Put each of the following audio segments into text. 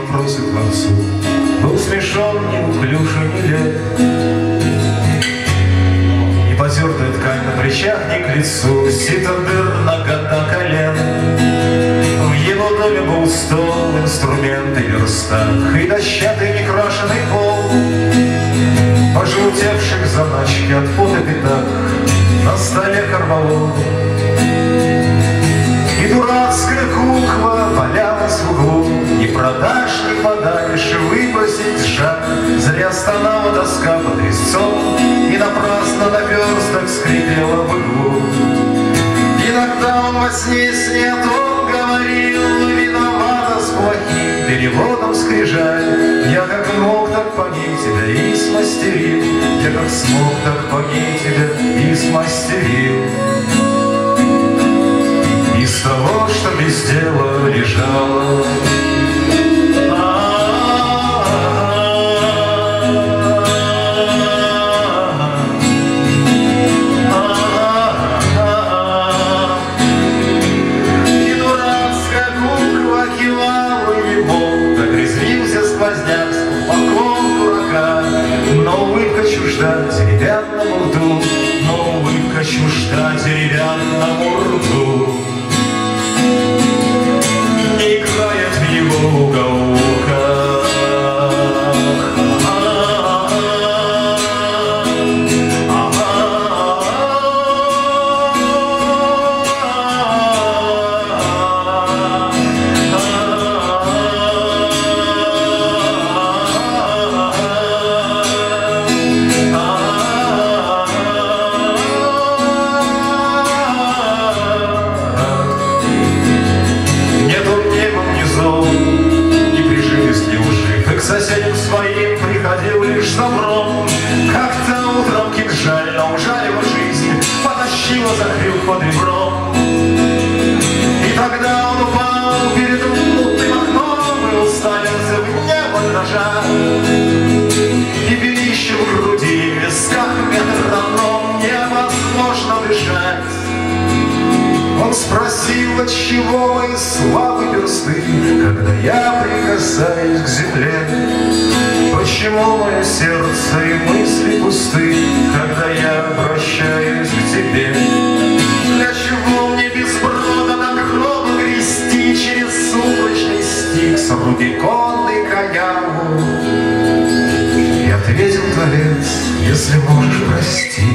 вопросы к концу. Был смешон, неуклюж и нелеп, и потертая ткань на плечах не к лицу, сито дыр, нагота колен. В его доме был стол, инструменты, верстак и дощатый некрашенный пол. Пожелтевших заначки от пота пятак, на столе корвалол. И дурацкая кукла валялась в углу, не продашь, не подаришь, и выбросить жаль. Зря стонала доска под резцом, и напрасно наперсток скрипела в углу. Иногда он во сне снят, он говорил, виновата с плохим переводом скрижаль. Я как мог, так погиб тебя и смастерил, я как смог, так погиб тебя и смастерил. Из того, что без дела лежало, и дурацкая кукла кивала ему, так резвился сквозняк с колпаком дурака. Но улыбка чужда деревянному рту, но улыбка чужда деревянному рту. Играет в его уголках, под ребром. И тогда он упал перед мутным окном и уставился в небо дрожа. И пища в груди, в висках метроном, невозможно дышать. Он спросил, отчего мои слабые персты, когда я прикасаюсь к земле? Почему мое сердце и мысли пусты, когда я обращаюсь к тебе? Для чего мне без брода на гроба грести через сумрачный стих с Рубиконной канаву? И ответил Творец, если можешь, прости.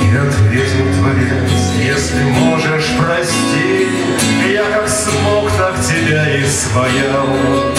И ответил Творец, если можешь, прости. Я как смог, так тебя и своял.